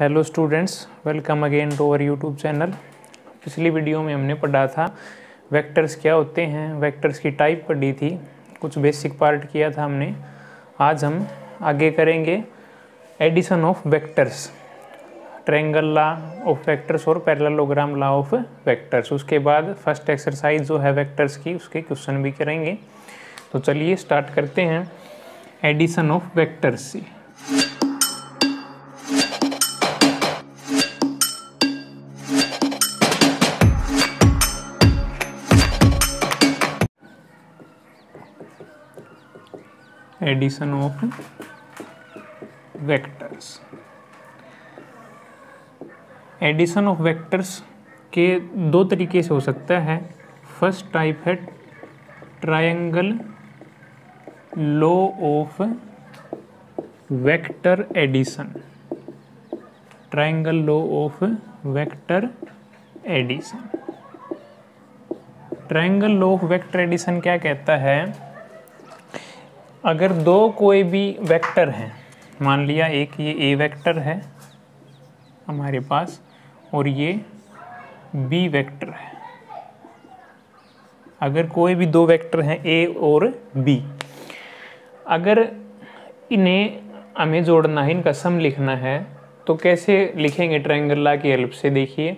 Hello students, welcome again to our YouTube channel. पिछली video में हमने पढ़ा था वेक्टर्स क्या होते हैं, वेक्टर्स की टाइप पढ़ी थी, कुछ बेसिक पार्ट किया था हमने। आज हम आगे करेंगे addition of vectors, triangle law of vectors और पैरेललोग्राम लॉ ऑफ वेक्टर्स। उसके बाद फर्स्ट एक्सरसाइज जो है वेक्टर्स की, उसके क्वेश्चन भी करेंगे। तो चलिए स्टार्ट करते हैं addition of vectors. Addition of vectors, addition of vectors के दो तरीके से हो सकता है। फर्स्ट टाइप है triangle law of vector addition, triangle law of vector addition. Triangle law of vector addition क्या कहता है, अगर दो कोई भी वेक्टर हैं, मान लिया एक ये ए वेक्टर है हमारे पास और ये बी वेक्टर है, अगर कोई भी दो वेक्टर हैं ए और बी, अगर इन्हें हमें जोड़ना है, इनका सम लिखना है, तो कैसे लिखेंगे ट्रायंगल लॉ की हेल्प से। देखिए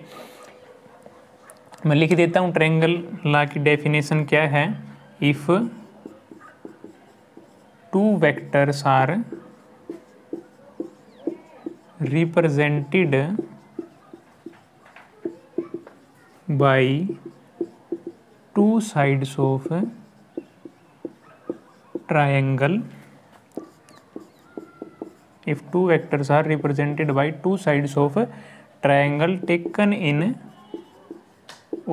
मैं लिख देता हूँ ट्रायंगल लॉ की डेफिनेशन क्या है। If two vectors are represented by two sides of triangle, if two vectors are represented by two sides of triangle taken in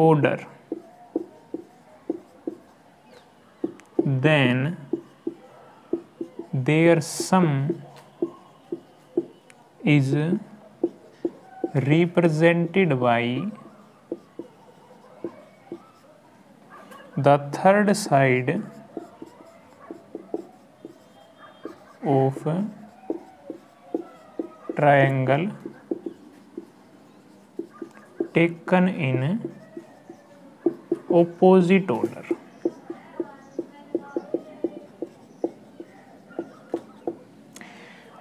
order, then their sum is represented by the third side of triangle taken in opposite order।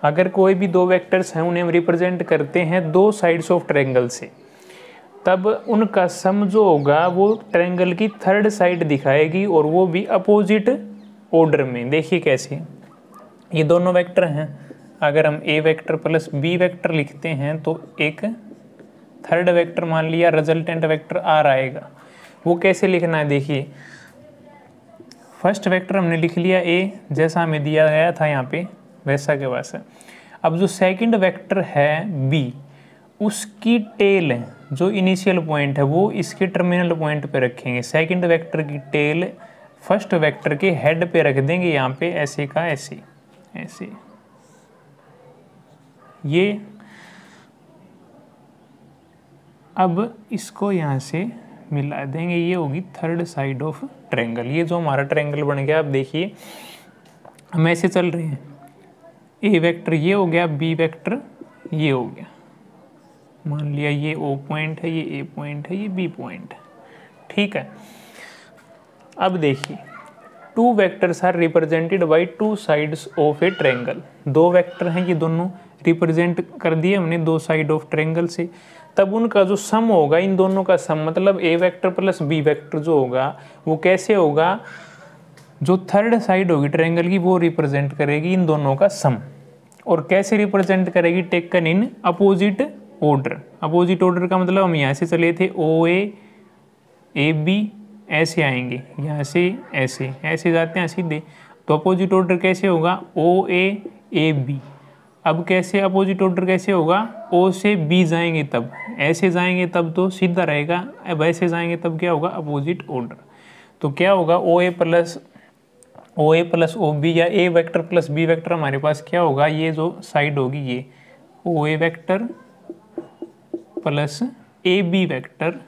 अगर कोई भी दो vectors हैं, उन्हें हम represent करते हैं दो साइड्स ऑफ ट्रायंगल से, तब उनका सम जो होगा वो ट्रायंगल की थर्ड साइड दिखाएगी और वो भी अपोजिट ऑर्डर में। देखिए कैसे, ये दोनों वेक्टर हैं, अगर हम A vector plus B vector लिखते हैं तो एक थर्ड वेक्टर मान लिया रिजल्टेंट वेक्टर आर आएगा। वो कैसे लिखना है देखिए, फर्स्ट वेक्टर हमने लिख लिया ए, जैसा हमें दिया गया था यहाँ पे वैसा के वैसा। अब जो सेकंड वेक्टर है बी, उसकी टेल जो इनिशियल पॉइंट है वो इसके टर्मिनल पॉइंट पे रखेंगे। सेकंड वेक्टर की टेल फर्स्ट वेक्टर के हेड पे रख देंगे, यहाँ पे ऐसे का ऐसे ऐसे। ये अब इसको यहाँ से मिला देंगे, ये होगी थर्ड साइड ऑफ ट्रायंगल। ये जो हमारा ट्रायंगल बन गया। अब देखिए हम ऐसे चल रहे हैं, ए वेक्टर ये हो गया, बी वेक्टर ये हो गया, मान लिया ये ओ पॉइंट है, ये ए पॉइंट है, ये बी पॉइंट है, ठीक है। अब देखिए two vectors are represented by two sides of a triangle, दो वेक्टर हैं ये दोनों, रिप्रेजेंट कर दिए हमने दो साइड ऑफ ट्रायंगल से, तब उनका जो सम होगा, इन दोनों का सम मतलब A vector plus B vector जो होगा वो कैसे होगा, जो थर्ड साइड होगी ट्रायंगल की वो रिप्रेजेंट करेगी इन दोनों का सम। और कैसे रिप्रेजेंट करेगी, taken in opposite order. Opposite order का मतलब हम यहाँ से चले थे ओ ए बी, ऐसे आएंगे यहाँ से ऐसे ऐसे जाते हैं सीधे, तो अपोजिट ऑर्डर कैसे होगा ओ ए बी। अब कैसे अपोजिट ऑर्डर कैसे होगा, ओ से बी जाएंगे तब ऐसे जाएंगे तब तो सीधा रहेगा, अब ऐसे जाएंगे तब क्या होगा अपोजिट ऑर्डर, तो क्या होगा O A plus O B या A vector plus B vector हमारे पास क्या होगा, ये जो साइड होगी ये O A vector plus A B vector,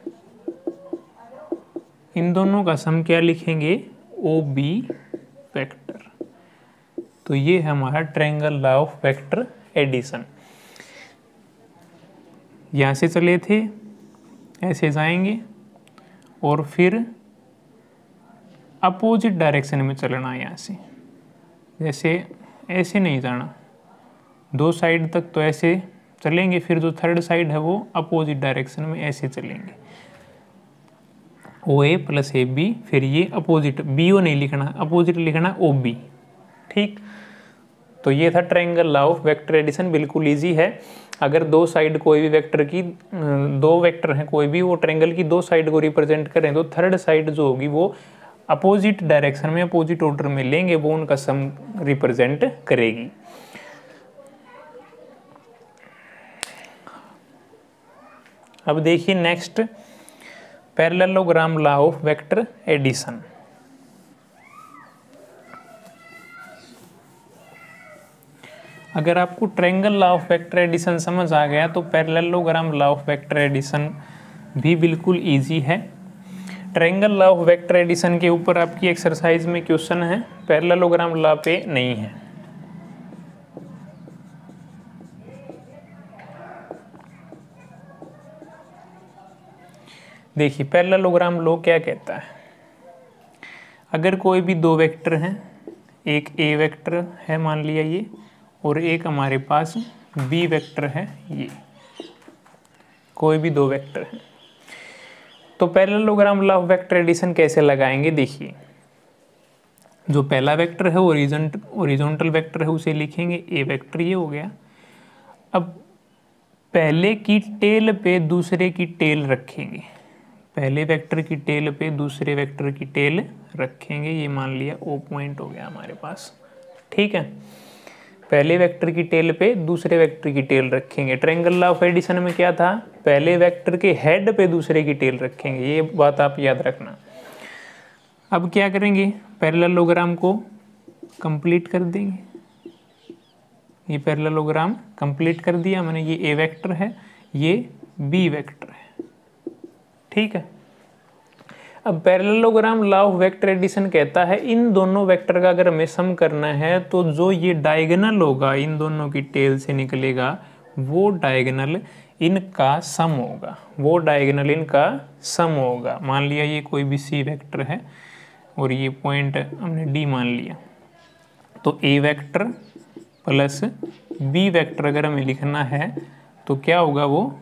इन दोनों का सम क्या लिखेंगे ओ बी वेक्टर। तो ये है हमारा triangle law of vector addition. यहाँ से चले थे, ऐसे जाएंगे और फिर अपोजिट डायरेक्शन में चलना है। यहाँ से जैसे ऐसे नहीं जाना, दो साइड तक तो ऐसे चलेंगे, फिर जो थर्ड साइड है वो अपोजिट डायरेक्शन में ऐसे चलेंगे। ओ ए प्लस ए बी, फिर ये अपोजिट, बी ओ नहीं लिखना, अपोजिट लिखना ओ बी। ठीक, तो ये था triangle law of vector addition. बिल्कुल इजी है। अगर दो साइड कोई भी वेक्टर की, दो वेक्टर हैं कोई भी, वो ट्रायंगल की दो साइड को रिप्रेजेंट करें तो थर्ड साइड जो होगी वो अपोजिट डायरेक्शन में, अपोजिट ऑर्डर में लेंगे, वो उनका सम रिप्रेजेंट करेगी। अब देखिए next, parallelogram law of vector addition. अगर आपको triangle law of vector addition समझ आ गया तो parallelogram law of vector addition भी बिल्कुल इजी है। Triangle law of vector addition के ऊपर आपकी एक्सरसाइज में क्वेश्चन है, पैरेललोग्राम लॉ पे नहीं है। देखिए पैरेललोग्राम लॉ क्या कहता है। अगर कोई भी दो वेक्टर हैं, एक ए वेक्टर है मान लिया ये, और एक हमारे पास बी वेक्टर है ये, कोई भी दो वेक्टर हैं, तो parallelogram law of vector addition कैसे लगाएंगे। देखिए जो पहला वेक्टर है हॉरिजॉन्टल वेक्टर है, उसे लिखेंगे ए वेक्टर, ये हो गया। अब पहले की टेल पे दूसरे की टेल रखेंगे, पहले वेक्टर की टेल पे दूसरे वेक्टर की टेल रखेंगे, ये मान लिया ओ पॉइंट हो गया हमारे पास। ठीक है, पहले वेक्टर की टेल पे दूसरे वेक्टर की टेल रखेंगे। ट्रायंगल लॉ ऑफ एडिशन में क्या था, पहले वेक्टर के हेड पे दूसरे की टेल रखेंगे, ये बात आप याद रखना। अब क्या करेंगे, पैरेललोग्राम को कंप्लीट कर देंगे। ये पैरेललोग्राम कंप्लीट कर दिया मैंने, ये ए वेक्टर है, ये बी वेक्टर है। ठीक है, अब parallelogram law of vector addition कहता है इन दोनों वेक्टर का अगर हमें सम करना है तो जो ये डायगोनल होगा इन दोनों की टेल से निकलेगा, वो डायगोनल इनका सम होगा, वो डायगोनल इनका सम होगा। मान लिया ये कोई भी सी वेक्टर है और ये पॉइंट हमने डी मान लिया, तो A vector plus B vector अगर हमें लिखना है तो क्या होगा, वो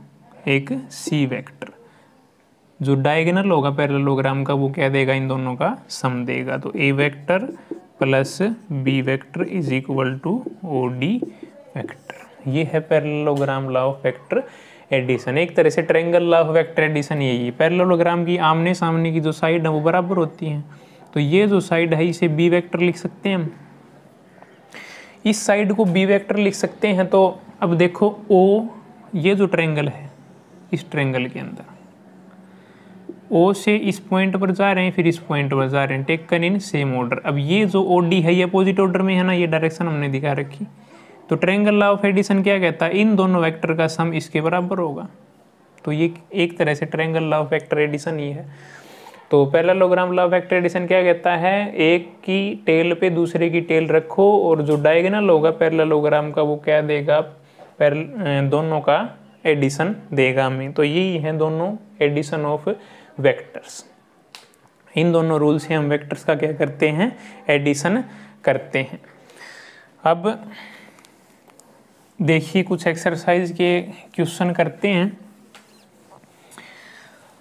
एक सी वेक्टर। जो डायगोनल होगा पैरेललोग्राम का वो क्या देगा, इन दोनों का सम देगा। तो A vector plus B vector is equal to O D vector. ये है parallelogram law of vector addition. एक तरह से triangle law of vector addition यही है। पैरेललोग्राम की आमने सामने की जो साइड है वो बराबर होती हैं, तो ये जो साइड है इसे बी वेक्टर लिख सकते हैं हम, इस साइड को बी वेक्टर लिख सकते हैं। तो अब देखो ओ, ये जो ट्रायंगल है इस ट्रायंगल के अंदर ओ से इस पॉइंट पर जा रहे हैं, फिर इस पॉइंट पर जा रहे हैं, टेकन इन सेम ऑर्डर। अब ये जो ओ डी है ये अपोजिट ऑर्डर में है ना, ये डायरेक्शन हमने दिखा रखी। तो ट्रायंगल लॉ ऑफ एडिशन क्या कहता है, इन दोनों वेक्टर का सम इसके बराबर होगा। तो ये एक तरह से triangle law of vector addition ही है। तो parallelogram law of vector addition क्या कहता है, एक की टेल पे दूसरे की टेल रखो और जो डायगोनल होगा पैरेललोग्राम का वो क्या देगा, दोनों का एडिशन देगा हमें। तो यही है दोनों एडिशन ऑफ वेक्टर्स। इन दोनों रूल से हम वेक्टर्स का क्या करते हैं, एडिशन करते हैं। अब देखिए कुछ एक्सरसाइज के क्वेश्चन करते हैं।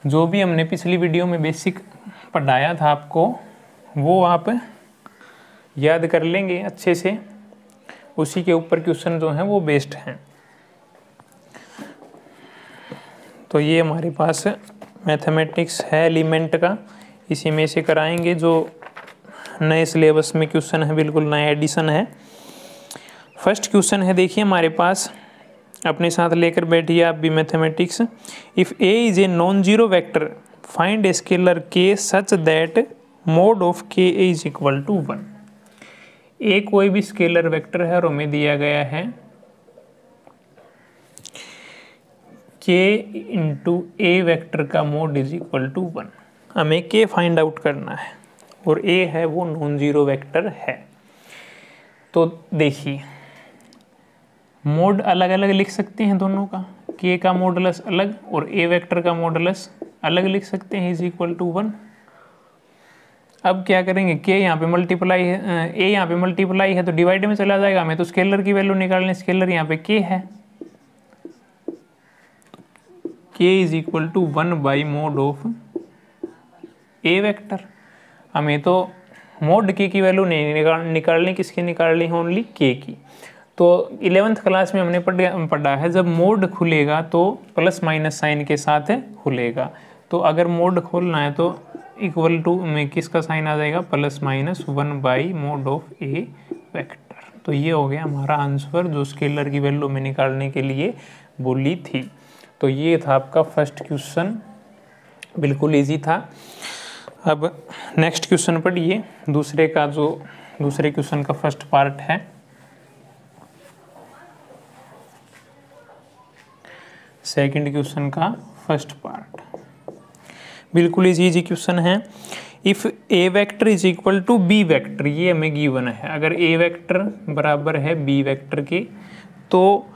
जो भी हमने पिछली वीडियो में बेसिक पढ़ाया था आपको वो आप याद कर लेंगे अच्छे से, उसी के ऊपर क्वेश्चन जो हैं वो बेस्ड हैं। तो ये हमारे पास मैथमेटिक्स है एलिमेंट का, इसी में से कराएंगे। जो नए सिलेबस में क्वेश्चन है, बिल्कुल नया एडिशन है। फर्स्ट क्वेश्चन है देखिए हमारे पास, अपने साथ लेकर बैठिए आप भी mathematics. If A is a non zero vector find a scalar K such that mod of K A is equal to one. A कोई भी स्केलर वेक्टर है और हमें दिया गया है k इंटू ए वैक्टर का mod is equal to one. हमें k फाइंड आउट करना है और a है वो नॉन ज़ीरो वैक्टर है। तो देखिए मोड अलग अलग लिख सकते हैं दोनों का, के का मॉडुलस अलग और ए वेक्टर का मॉडुलस अलग लिख सकते हैं, इज इक्वल टू 1। अब क्या करेंगे, के यहाँ पे मल्टीप्लाई है, ए यहाँ पे मल्टीप्लाई है तो डिवाइड में चला जाएगा, हमें तो स्केलर की वैल्यू निकालनी, स्केलर यहाँ पे के है। K is equal to 1 by mod of A vector. हमें तो मोड के की वैल्यू नहीं निकालनी, किसकी निकालनी है, ओनली के की। तो 11th क्लास में हमने पढ़ा है जब मोड खुलेगा तो प्लस माइनस साइन के साथ खुलेगा, तो अगर मोड खोलना है तो इक्वल टू में किसका साइन आ जाएगा, plus minus 1 by mod of A vector. तो ये हो गया हमारा आंसर जो स्केलर की वैल्यू में निकालने के लिए बोली थी। तो ये था आपका फर्स्ट क्वेश्चन, बिल्कुल इजी था। अब नेक्स्ट क्वेश्चन पढ़िए, दूसरे क्वेश्चन का फर्स्ट पार्ट है। सेकंड क्वेश्चन का फर्स्ट पार्ट बिल्कुल इजी क्वेश्चन है। If A vector is equal to B vector, ये हमें गिवन है, अगर ए वेक्टर बराबर है बी वेक्टर के, तो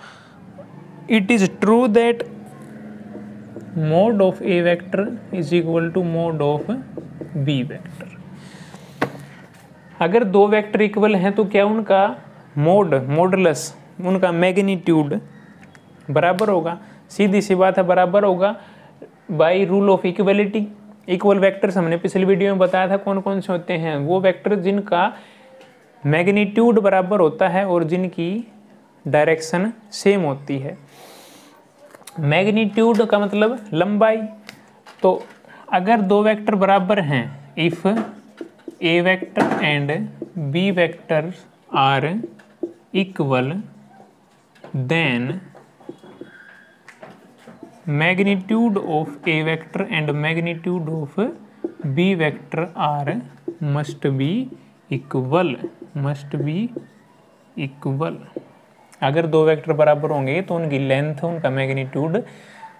it is true that mod of A vector is equal to mod of B vector. अगर दो वेक्टर इक्वल हैं तो क्या उनका मॉडुलस, उनका मैग्नीट्यूड बराबर होगा, सीधी सी बात है बराबर होगा by rule of equality. Equal vectors हमने पिछली वीडियो में बताया था कौन कौन से होते हैं, वो वेक्टर जिनका मैग्नीट्यूड बराबर होता है और जिनकी डायरेक्शन सेम होती है। मैग्नीट्यूड का मतलब लंबाई, तो अगर दो वेक्टर बराबर हैं, if A vector and B vector are equal then magnitude of A vector and magnitude of B vector are must be equal. अगर दो वेक्टर बराबर होंगे तो उनकी लेंथ, उनका मैग्नीट्यूड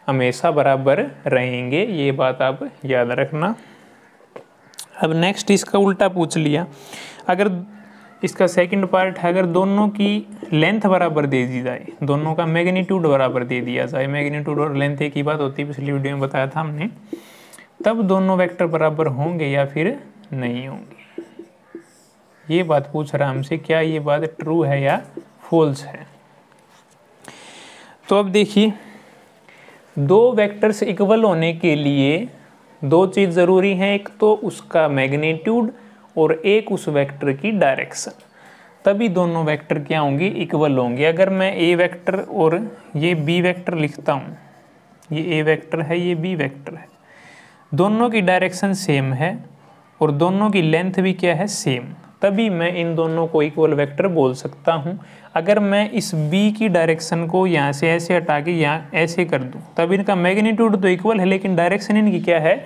हमेशा बराबर रहेंगे, ये बात आप याद रखना। अब नेक्स्ट इसका उल्टा पूछ लिया, अगर इसका सेकंड पार्ट है, अगर दोनों की लेंथ बराबर दे दी जाए, दोनों का मैग्नीट्यूड बराबर दे दिया जाए, मैग्नीट्यूड और लेंथ एक ही बात होती है, पिछली वीडियो में बताया था हमने, तब दोनों वेक्टर बराबर होंगे या फिर नहीं होंगे, ये बात पूछ रहा हमसे, क्या ये बात ट्रू है या फॉल्स है। तो अब देखिए, दो वेक्टर्स इक्वल होने के लिए दो चीज़ ज़रूरी हैं, एक तो उसका मैग्नीट्यूड और एक उस वेक्टर की डायरेक्शन, तभी दोनों वेक्टर क्या होंगे, इक्वल होंगे। अगर मैं ए वेक्टर और ये बी वेक्टर लिखता हूँ, ये ए वेक्टर है, ये बी वेक्टर है, दोनों की डायरेक्शन सेम है और दोनों की लेंथ भी क्या है, सेम, तभी मैं इन दोनों को इक्वल वेक्टर बोल सकता हूँ। अगर मैं इस बी की डायरेक्शन को यहाँ से ऐसे हटा के यहाँ ऐसे कर दूँ, तब इनका मैग्नीट्यूड तो इक्वल है लेकिन डायरेक्शन इनकी क्या है,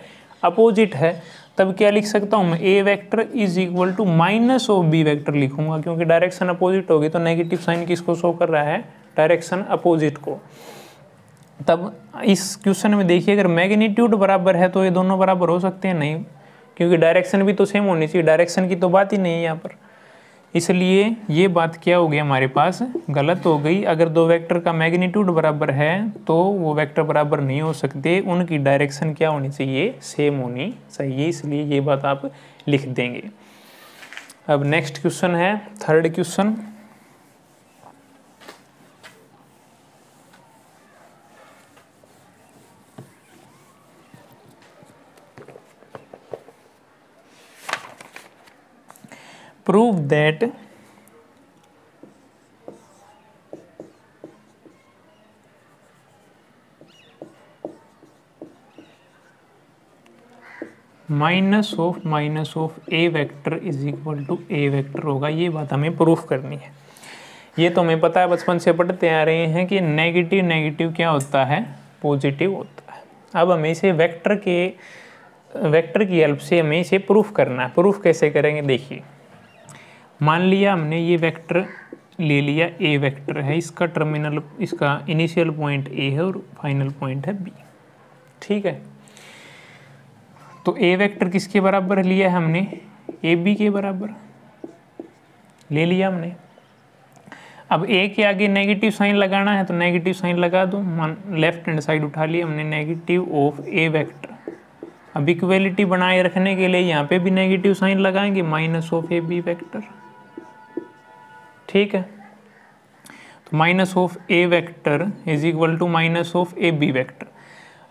अपोजिट है, तब क्या लिख सकता हूँ मैं, A vector is equal to minus of B vector लिखूँगा, क्योंकि डायरेक्शन अपोजिट होगी तो नेगेटिव साइन किसको शो कर रहा है, डायरेक्शन अपोजिट को। तब इस क्वेश्चन में देखिए, अगर मैग्नीट्यूड बराबर है तो ये दोनों बराबर हो सकते हैं, नहीं, क्योंकि डायरेक्शन भी तो सेम होनी चाहिए, डायरेक्शन की तो बात ही नहीं है यहाँ पर, इसलिए ये बात क्या हो गई हमारे पास, गलत हो गई। अगर दो वेक्टर का मैग्नीट्यूड बराबर है तो वो वेक्टर बराबर नहीं हो सकते, उनकी डायरेक्शन क्या होनी चाहिए, सेम होनी चाहिए, इसलिए ये बात आप लिख देंगे। अब नेक्स्ट क्वेश्चन है third question, prove that minus of a vector is equal to a vector होगा, ये बात हमें प्रूफ करनी है। ये तो हमें पता है, बचपन से पढ़ते आ रहे हैं कि नेगेटिव क्या होता है, पॉजिटिव होता है। अब हमें इसे वेक्टर की हेल्प से हमें इसे प्रूफ करना है। प्रूफ कैसे करेंगे, देखिए, मान लिया हमने ये वेक्टर ले लिया, ए वेक्टर है, इसका टर्मिनल, इसका इनिशियल पॉइंट ए है और फाइनल पॉइंट है बी, ठीक है। तो ए वेक्टर किसके बराबर लिया है हमने, ए बी के बराबर ले लिया हमने। अब ए के आगे नेगेटिव साइन लगाना है तो नेगेटिव साइन लगा दो, लेफ्ट हैंड साइड उठा ली हमने नेगेटिव ऑफ ए वेक्टर। अब इक्वेलिटी बनाए रखने के लिए यहाँ पे भी नेगेटिव साइन लगाएंगे, minus of A B vector. ठीक है, तो minus of A vector is equal to minus of A B vector.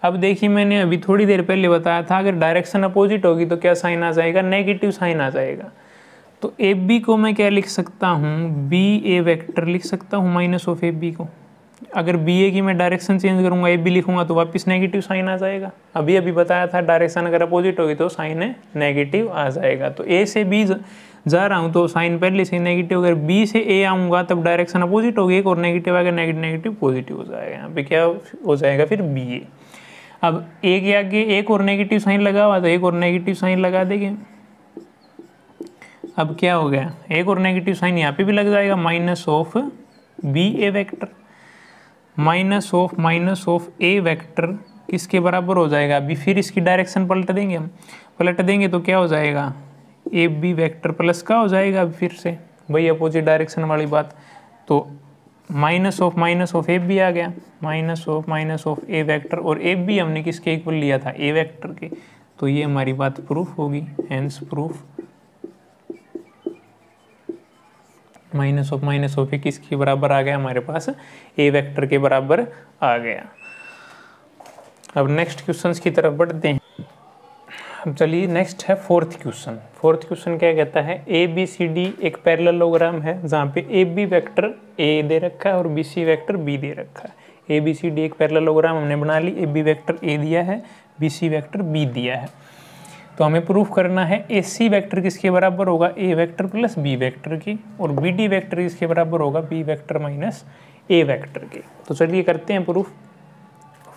अब देखिए मैंने अभी थोड़ी देर पहले बताया था अगर डायरेक्शन अपोजिट होगी तो क्या साइन आ जाएगा, नेगेटिव साइन आ जाएगा। तो ए बी को मैं क्या लिख सकता हूँ, बी ए वेक्टर लिख सकता हूँ माइनस ऑफ ए बी को। अगर बी ए की मैं डायरेक्शन चेंज करूँगा ए बी लिखूँगा तो वापस नेगेटिव साइन आ जाएगा। अभी अभी बताया था डायरेक्शन अगर अपोजिट होगी तो साइन है नेगेटिव आ जाएगा। तो ए से बी जा रहा हूँ तो साइन पहले से नेगेटिव, अगर बी से ए आऊँगा तब डायरेक्शन अपोजिट होगी एक और नेगेटिव आएगा, नेगेटिव नेगेटिव पॉजिटिव हो जाएगा। यहाँ पे क्या हो जाएगा फिर बी ए। अब ए के आगे एक और नेगेटिव साइन लगा हुआ तो एक और नेगेटिव साइन लगा देंगे। अब क्या हो गया, एक और नेगेटिव साइन यहाँ पे भी लग जाएगा, minus of B A vector. Minus of A vector किसके बराबर हो जाएगा, अभी फिर इसकी डायरेक्शन पलट देंगे हम, पलट देंगे तो क्या हो जाएगा ए बी वेक्टर प्लस का हो जाएगा। अब फिर से वही अपोजिट डायरेक्शन वाली बात, तो माइनस ऑफ ए बी आ गया, माइनस ऑफ ए वेक्टर। और ए बी हमने किसके इक्वल लिया था, ए वेक्टर के। तो ये हमारी बात प्रूफ होगी, hence proof minus of A किसके बराबर आ गया हमारे पास, ए वेक्टर के बराबर आ गया। अब नेक्स्ट क्वेश्चंस की तरफ बढ़ते हैं। अब चलिए नेक्स्ट है फोर्थ क्वेश्चन। फोर्थ क्वेश्चन क्या कहता है, ए बी सी डी एक पैरेललोग्राम है जहाँ पे ए बी वेक्टर ए दे रखा है और बी सी वेक्टर बी दे रखा है। ए बी सी डी एक पैरेललोग्राम हमने बना ली, ए बी वेक्टर ए दिया है, बी सी वेक्टर बी दिया है। तो हमें प्रूफ करना है ए सी वेक्टर किसके बराबर होगा, A vector plus B vector की, और बी डी वेक्टर किसके बराबर होगा, B vector minus A vector की। तो चलिए करते हैं प्रूफ।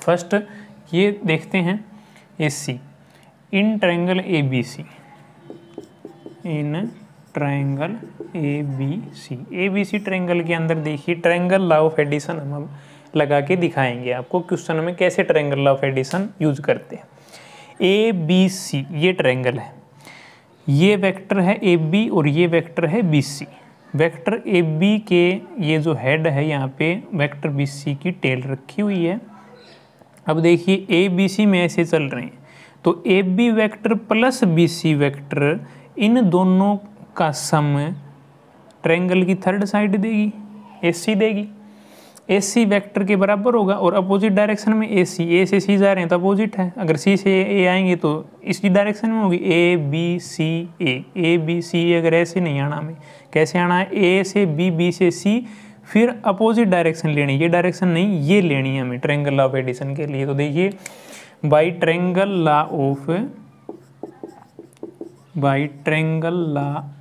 फर्स्ट ये देखते हैं A C in triangle A B C, in triangle A B C. A B C triangle के अंदर देखिए ट्रायंगल लॉ ऑफ एडिशन हम लगा के दिखाएंगे आपको क्वेश्चन में कैसे triangle law of addition use करते हैं। ए बी सी ये ट्रायंगल है, ये वेक्टर है ए बी और ये वेक्टर है B C. Vector A B के ये जो हेड है यहाँ पे वेक्टर बी सी की टेल रखी हुई है। अब देखिए ए बी सी में ऐसे चल रहे हैं तो A B vector plus B C vector इन दोनों का सम ट्रायंगल की थर्ड साइड देगी, ए सी देगी। ए सी वैक्टर के बराबर होगा और अपोजिट डायरेक्शन में ए से सी जा रहे हैं तो अपोजिट है, अगर सी से ए आएंगे तो इसी डायरेक्शन में होगी ए बी सी। अगर ऐसे नहीं आना, हमें कैसे आना है, ए से बी, बी से सी, फिर अपोजिट डायरेक्शन लेनी, ये डायरेक्शन नहीं ये लेनी है हमें ट्रायंगल लॉ ऑफ एडिशन के लिए। तो देखिए by triangle law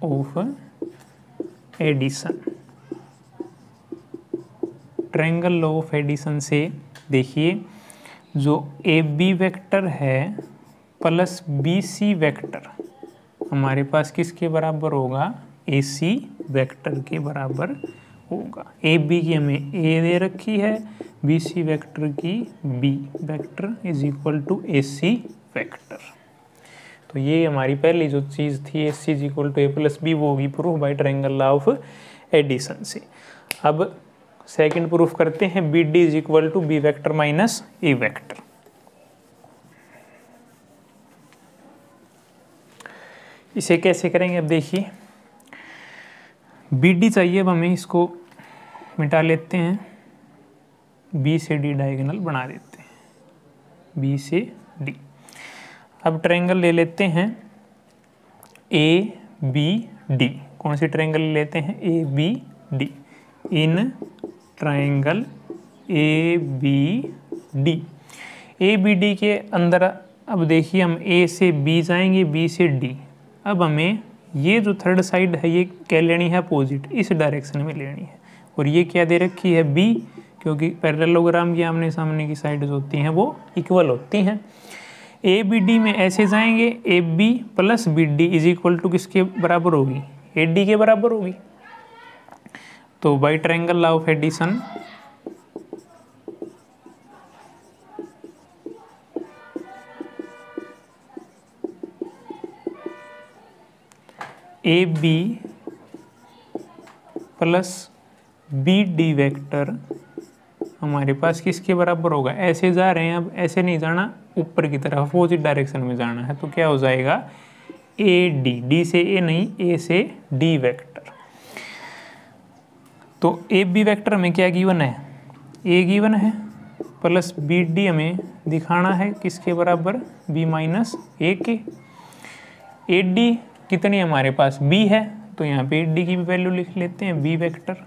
of addition, triangle law of addition से देखिए जो ए बी वेक्टर है प्लस बी सी वेक्टर हमारे पास किसके बराबर होगा, ए सी वेक्टर के बराबर होगा। ए बी की हमें ए दे रखी है, बी सी वैक्टर की B vector is equal to A C vector. तो ये हमारी पहली जो चीज़ थी A C is equal to A plus B, वो होगी proof by triangle law of addition से। अब सेकंड प्रूफ करते हैं, B D is equal to B vector minus A vector. इसे कैसे करेंगे, अब देखिए बी डी चाहिए, अब हमें इसको मिटा लेते हैं, बी से डी डायगोनल बना देते हैं, बी से डी। अब ट्रायंगल ले लेते हैं ए बी डी, कौन सी ट्रायंगल ले लेते हैं, A B D. In triangle A B D, A B D के अंदर अब देखिए हम ए से बी जाएंगे, बी से डी। अब हमें ये जो थर्ड साइड है ये क्या लेनी है, अपोजिट, इस डायरेक्शन में लेनी है। और ये क्या दे रखी है, बी, क्योंकि पैरेललोग्राम की आमने सामने की साइड्स होती हैं वो इक्वल होती हैं। ए बी डी में ऐसे जाएंगे, A B plus B D is equal to किसके बराबर होगी, ए डी के बराबर होगी। तो by triangle law of addition, A B plus B D vector हमारे पास किसके बराबर होगा, ऐसे जा रहे हैं, अब ऐसे नहीं जाना, ऊपर की तरफ अपोजिट डायरेक्शन में जाना है, तो क्या हो जाएगा ए डी, डी से ए नहीं, ए से डी वेक्टर। तो ए बी वेक्टर में क्या गिवन है, ए गिवन है, प्लस बी डी हमें दिखाना है किसके बराबर, बी माइनस ए के। ए डी कितनी हमारे पास, बी है, तो यहाँ पे ए डी की वैल्यू लिख लेते हैं, बी वेक्टर।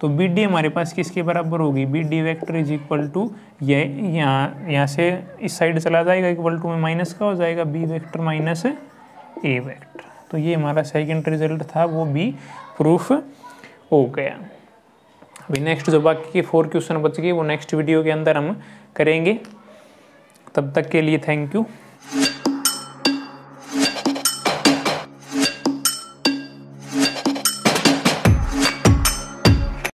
तो बी डी हमारे पास किसके बराबर होगी, B D vector is equal to, ये यहाँ से इस साइड चला जाएगा, इक्वल टू में माइनस का हो जाएगा, B vector minus A vector. तो ये हमारा सेकंड रिजल्ट था, वो भी प्रूफ हो गया। अभी नेक्स्ट जो बाकी के 4 क्वेश्चन बच गए वो नेक्स्ट वीडियो के अंदर हम करेंगे। तब तक के लिए थैंक यू।